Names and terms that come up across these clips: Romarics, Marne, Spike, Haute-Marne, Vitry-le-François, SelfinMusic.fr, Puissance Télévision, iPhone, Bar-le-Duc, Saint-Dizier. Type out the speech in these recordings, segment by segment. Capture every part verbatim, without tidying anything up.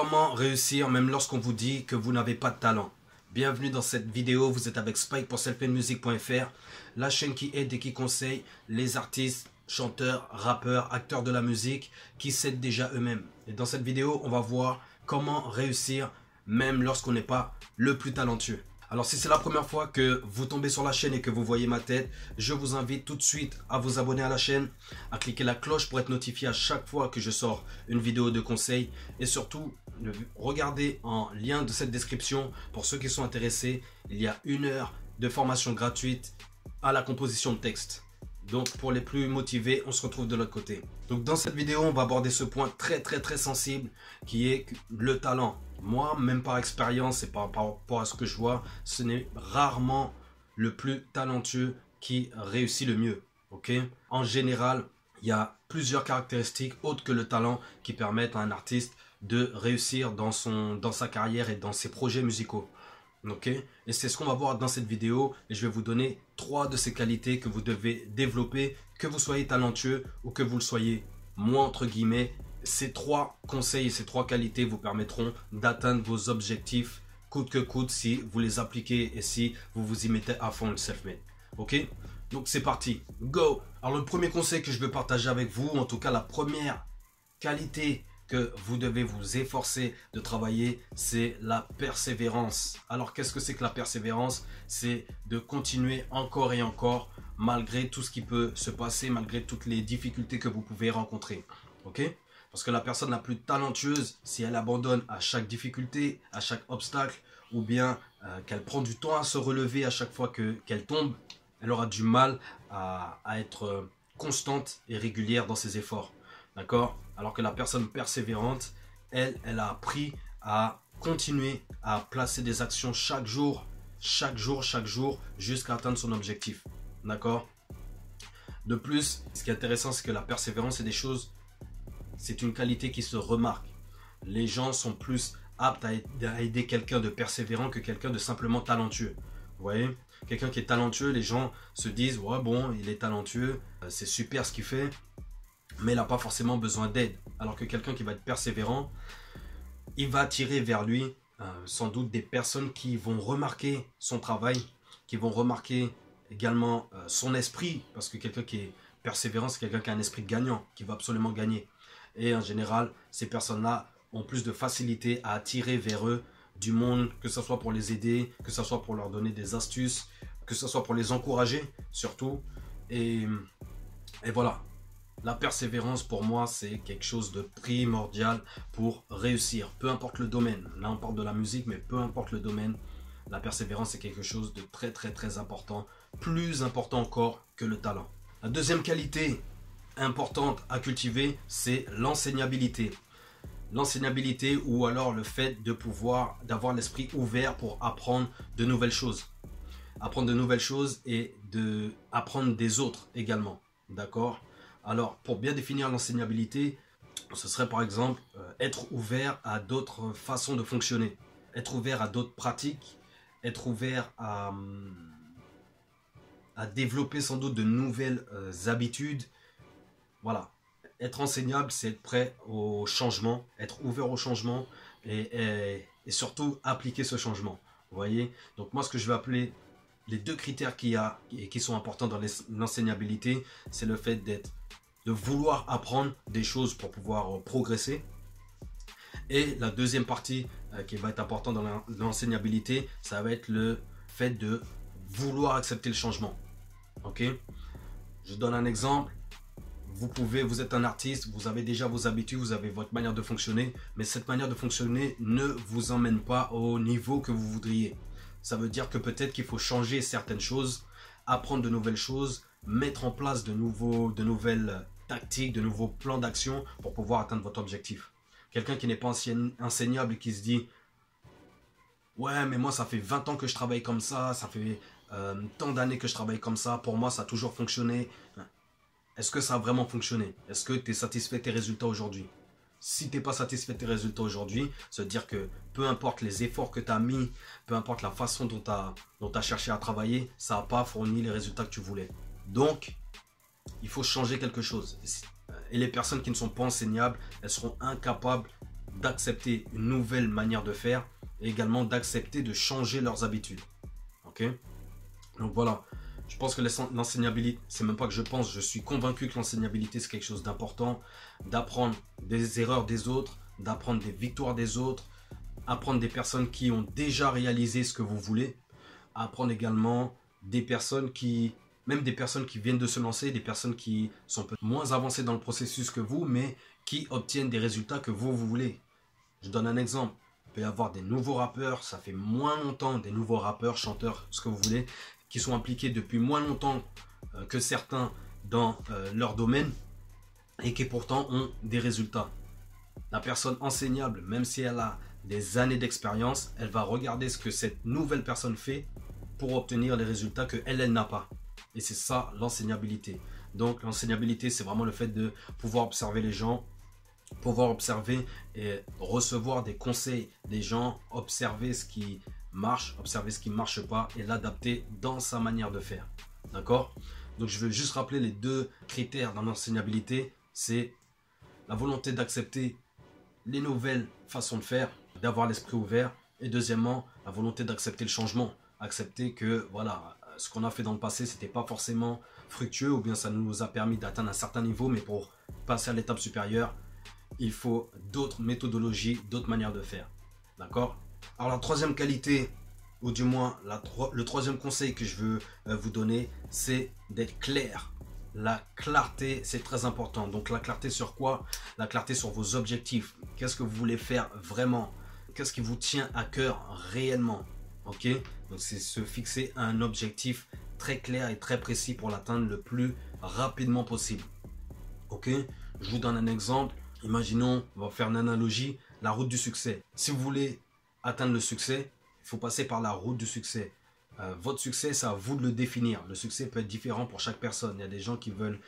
Comment réussir même lorsqu'on vous dit que vous n'avez pas de talent. Bienvenue dans cette vidéo, vous êtes avec Spike pour Selfin Music point F R, la chaîne qui aide et qui conseille les artistes, chanteurs, rappeurs, acteurs de la musique qui s'aident déjà eux-mêmes. Et dans cette vidéo, on va voir comment réussir même lorsqu'on n'est pas le plus talentueux. Alors si c'est la première fois que vous tombez sur la chaîne et que vous voyez ma tête, je vous invite tout de suite à vous abonner à la chaîne, à cliquer la cloche pour être notifié à chaque fois que je sors une vidéo de conseil. Et surtout, regardez en lien de cette description, pour ceux qui sont intéressés, il y a une heure de formation gratuite à la composition de texte. Donc pour les plus motivés, on se retrouve de l'autre côté. Donc dans cette vidéo, on va aborder ce point très très très sensible qui est le talent. Moi, même par expérience et par rapport à ce que je vois, ce n'est rarement le plus talentueux qui réussit le mieux. Okay ? En général, il y a plusieurs caractéristiques autres que le talent qui permettent à un artiste de réussir dans, son, dans sa carrière et dans ses projets musicaux. Okay ? Et c'est ce qu'on va voir dans cette vidéo. Et je vais vous donner trois de ces qualités que vous devez développer, que vous soyez talentueux ou que vous le soyez moins entre guillemets. Ces trois conseils et ces trois qualités vous permettront d'atteindre vos objectifs coûte que coûte si vous les appliquez et si vous vous y mettez à fond le self-made. Ok, donc c'est parti, go! Alors le premier conseil que je veux partager avec vous, en tout cas la première qualité que vous devez vous efforcer de travailler, c'est la persévérance. Alors qu'est-ce que c'est que la persévérance? C'est de continuer encore et encore malgré tout ce qui peut se passer, malgré toutes les difficultés que vous pouvez rencontrer. Ok? Parce que la personne la plus talentueuse, si elle abandonne à chaque difficulté, à chaque obstacle, ou bien euh, qu'elle prend du temps à se relever à chaque fois que qu'elle tombe, elle aura du mal à, à être constante et régulière dans ses efforts. D'accord? Alors que la personne persévérante, elle, elle a appris à continuer à placer des actions chaque jour, chaque jour, chaque jour, jusqu'à atteindre son objectif. D'accord? De plus, ce qui est intéressant, c'est que la persévérance, c'est des choses... C'est une qualité qui se remarque. Les gens sont plus aptes à aider quelqu'un de persévérant que quelqu'un de simplement talentueux. Vous voyez? Quelqu'un qui est talentueux, les gens se disent « Ouais, bon, il est talentueux, c'est super ce qu'il fait, mais il n'a pas forcément besoin d'aide. » Alors que quelqu'un qui va être persévérant, il va attirer vers lui euh, sans doute des personnes qui vont remarquer son travail, qui vont remarquer également euh, son esprit, parce que quelqu'un qui est persévérant, c'est quelqu'un qui a un esprit de gagnant, qui va absolument gagner. Et en général, ces personnes-là ont plus de facilité à attirer vers eux du monde, que ce soit pour les aider, que ce soit pour leur donner des astuces, que ce soit pour les encourager surtout. Et, et voilà, la persévérance pour moi, c'est quelque chose de primordial pour réussir, peu importe le domaine. Là, on parle de la musique, mais peu importe le domaine, la persévérance, c'est quelque chose de très très très important, plus important encore que le talent. La deuxième qualité importante à cultiver, c'est l'enseignabilité. L'enseignabilité ou alors le fait de pouvoir, d'avoir l'esprit ouvert pour apprendre de nouvelles choses. Apprendre de nouvelles choses et de apprendre des autres également. D'accord? Alors, pour bien définir l'enseignabilité, ce serait par exemple euh, être ouvert à d'autres façons de fonctionner, être ouvert à d'autres pratiques, être ouvert à, à développer sans doute de nouvelles euh, habitudes. Voilà, être enseignable, c'est être prêt au changement, être ouvert au changement et, et, et surtout appliquer ce changement. Vous voyez? Donc moi, ce que je vais appeler les deux critères qu'il y a et qui sont importants dans l'enseignabilité, c'est le fait d'être, de vouloir apprendre des choses pour pouvoir progresser. Et la deuxième partie qui va être importante dans l'enseignabilité, ça va être le fait de vouloir accepter le changement. Ok? Je donne un exemple. Vous pouvez, vous êtes un artiste, vous avez déjà vos habitudes, vous avez votre manière de fonctionner, mais cette manière de fonctionner ne vous emmène pas au niveau que vous voudriez. Ça veut dire que peut-être qu'il faut changer certaines choses, apprendre de nouvelles choses, mettre en place de, nouveaux, de nouvelles tactiques, de nouveaux plans d'action pour pouvoir atteindre votre objectif. Quelqu'un qui n'est pas enseignable et qui se dit « Ouais, mais moi ça fait vingt ans que je travaille comme ça, ça fait euh, tant d'années que je travaille comme ça, pour moi ça a toujours fonctionné. » Est-ce que ça a vraiment fonctionné? Est-ce que tu es satisfait de tes résultats aujourd'hui? Si tu n'es pas satisfait de tes résultats aujourd'hui, ça veut dire que peu importe les efforts que tu as mis, peu importe la façon dont tu as, dont tu as cherché à travailler, ça n'a pas fourni les résultats que tu voulais. Donc, il faut changer quelque chose. Et les personnes qui ne sont pas enseignables, elles seront incapables d'accepter une nouvelle manière de faire et également d'accepter de changer leurs habitudes. Ok? Donc voilà, je pense que l'enseignabilité, c'est même pas que je pense, je suis convaincu que l'enseignabilité c'est quelque chose d'important, d'apprendre des erreurs des autres, d'apprendre des victoires des autres, apprendre des personnes qui ont déjà réalisé ce que vous voulez, apprendre également des personnes qui, même des personnes qui viennent de se lancer, des personnes qui sont peut-être moins avancées dans le processus que vous, mais qui obtiennent des résultats que vous, vous voulez. Je donne un exemple. Il peut y avoir des nouveaux rappeurs, ça fait moins longtemps, des nouveaux rappeurs, chanteurs, ce que vous voulez, qui sont impliqués depuis moins longtemps que certains dans leur domaine et qui pourtant ont des résultats. La personne enseignable, même si elle a des années d'expérience, elle va regarder ce que cette nouvelle personne fait pour obtenir les résultats que elle, elle n'a pas. Et c'est ça l'enseignabilité. Donc l'enseignabilité, c'est vraiment le fait de pouvoir observer les gens, pouvoir observer et recevoir des conseils des gens, observer ce qui marche, observer ce qui ne marche pas et l'adapter dans sa manière de faire. D'accord? Donc je veux juste rappeler les deux critères dans l'enseignabilité, c'est la volonté d'accepter les nouvelles façons de faire, d'avoir l'esprit ouvert, et deuxièmement, la volonté d'accepter le changement, accepter que voilà, ce qu'on a fait dans le passé, c'était pas forcément fructueux, ou bien ça nous a permis d'atteindre un certain niveau, mais pour passer à l'étape supérieure, il faut d'autres méthodologies, d'autres manières de faire. D'accord? Alors la troisième qualité, ou du moins la tro- le troisième conseil que je veux euh, vous donner, c'est d'être clair. La clarté, c'est très important. Donc la clarté sur quoi? La clarté sur vos objectifs. Qu'est-ce que vous voulez faire vraiment? Qu'est-ce qui vous tient à cœur réellement? Ok? Donc c'est se fixer un objectif très clair et très précis pour l'atteindre le plus rapidement possible. Ok? Je vous donne un exemple. Imaginons, on va faire une analogie, la route du succès. Si vous voulez atteindre le succès, il faut passer par la route du succès. Euh, votre succès, c'est à vous de le définir. Le succès peut être différent pour chaque personne. Il y a des gens qui veulent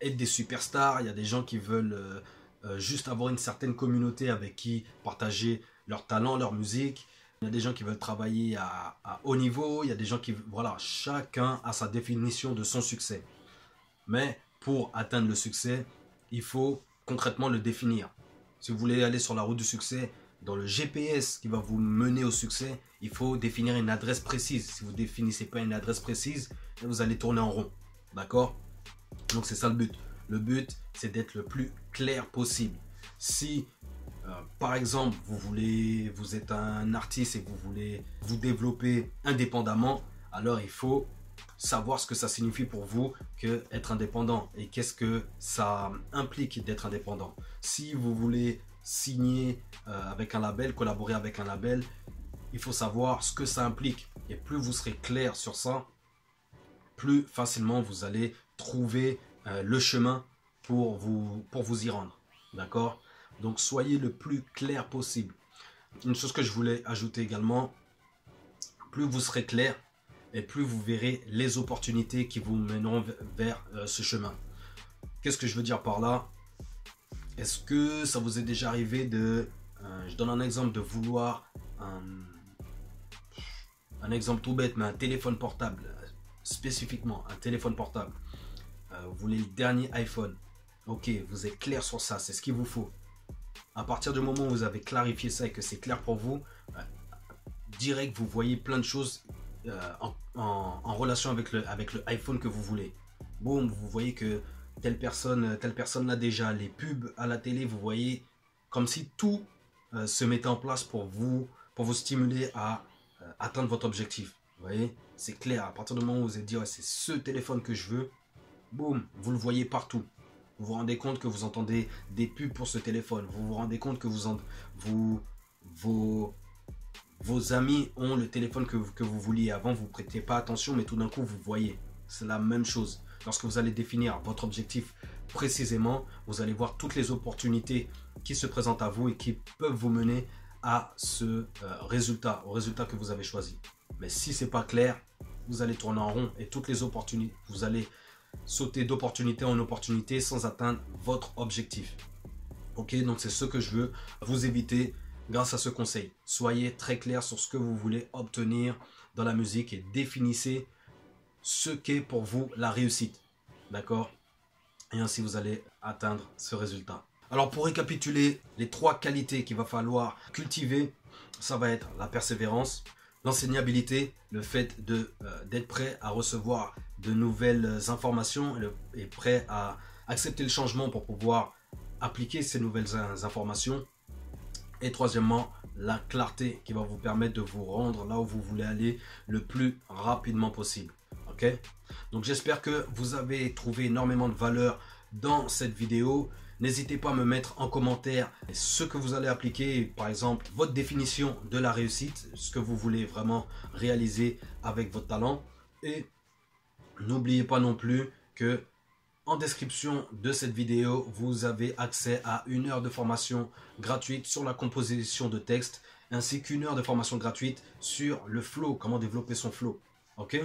être des superstars, il y a des gens qui veulent euh, euh, juste avoir une certaine communauté avec qui partager leur talent, leur musique. Il y a des gens qui veulent travailler à, à haut niveau, il y a des gens qui... Voilà, chacun a sa définition de son succès. Mais pour atteindre le succès, il faut concrètement le définir. Si vous voulez aller sur la route du succès, dans le G P S qui va vous mener au succès, il faut définir une adresse précise. Si vous ne définissez pas une adresse précise, vous allez tourner en rond. D'accord? Donc, c'est ça le but. Le but, c'est d'être le plus clair possible. Si, euh, par exemple, vous, voulez, vous êtes un artiste et vous voulez vous développer indépendamment, alors il faut savoir ce que ça signifie pour vous que être indépendant et qu'est-ce que ça implique d'être indépendant. Si vous voulez signer euh, avec un label, collaborer avec un label, il faut savoir ce que ça implique. Et plus vous serez clair sur ça, plus facilement vous allez trouver euh, le chemin pour vous, pour vous y rendre. D'accord? Donc soyez le plus clair possible. Une chose que je voulais ajouter également, plus vous serez clair et plus vous verrez les opportunités qui vous mèneront vers euh, ce chemin. Qu'est-ce que je veux dire par là? Est-ce que ça vous est déjà arrivé de, euh, je donne un exemple, de vouloir, un, un exemple tout bête, mais un téléphone portable, spécifiquement un téléphone portable. Euh, vous voulez le dernier iPhone. Ok, vous êtes clair sur ça, c'est ce qu'il vous faut. À partir du moment où vous avez clarifié ça et que c'est clair pour vous, euh, direct vous voyez plein de choses euh, en, en, en relation avec le, avec le iPhone que vous voulez. Boum, vous voyez que telle personne, telle personne l'a déjà, les pubs à la télé, vous voyez, comme si tout euh, se mettait en place pour vous, pour vous stimuler à euh, atteindre votre objectif. Vous voyez, c'est clair, à partir du moment où vous vous êtes dit, ouais, c'est ce téléphone que je veux, boum, vous le voyez partout. Vous vous rendez compte que vous entendez des pubs pour ce téléphone, vous vous rendez compte que vous en, vous, vos, vos amis ont le téléphone que, que vous vouliez. Avant, vous ne prêtiez pas attention, mais tout d'un coup, vous voyez. C'est la même chose. Lorsque vous allez définir votre objectif précisément, vous allez voir toutes les opportunités qui se présentent à vous et qui peuvent vous mener à ce euh, résultat, au résultat que vous avez choisi. Mais si ce n'est pas clair, vous allez tourner en rond et toutes les opportunités, vous allez sauter d'opportunité en opportunité sans atteindre votre objectif. Ok, donc c'est ce que je veux vous éviter grâce à ce conseil. Soyez très clair sur ce que vous voulez obtenir dans la musique et définissez ce qu'est pour vous la réussite, d'accord? Et ainsi vous allez atteindre ce résultat. Alors pour récapituler les trois qualités qu'il va falloir cultiver, ça va être la persévérance, l'enseignabilité, le fait de euh, d'être prêt à recevoir de nouvelles informations et, le, et prêt à accepter le changement pour pouvoir appliquer ces nouvelles informations. Et troisièmement, la clarté qui va vous permettre de vous rendre là où vous voulez aller le plus rapidement possible. Ok? Donc j'espère que vous avez trouvé énormément de valeur dans cette vidéo. N'hésitez pas à me mettre en commentaire ce que vous allez appliquer, par exemple votre définition de la réussite, ce que vous voulez vraiment réaliser avec votre talent. Et n'oubliez pas non plus que en description de cette vidéo, vous avez accès à une heure de formation gratuite sur la composition de texte, ainsi qu'une heure de formation gratuite sur le flow, comment développer son flow. Ok?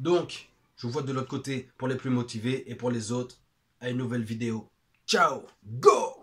Donc, je vous vois de l'autre côté pour les plus motivés et pour les autres à une nouvelle vidéo. Ciao, go!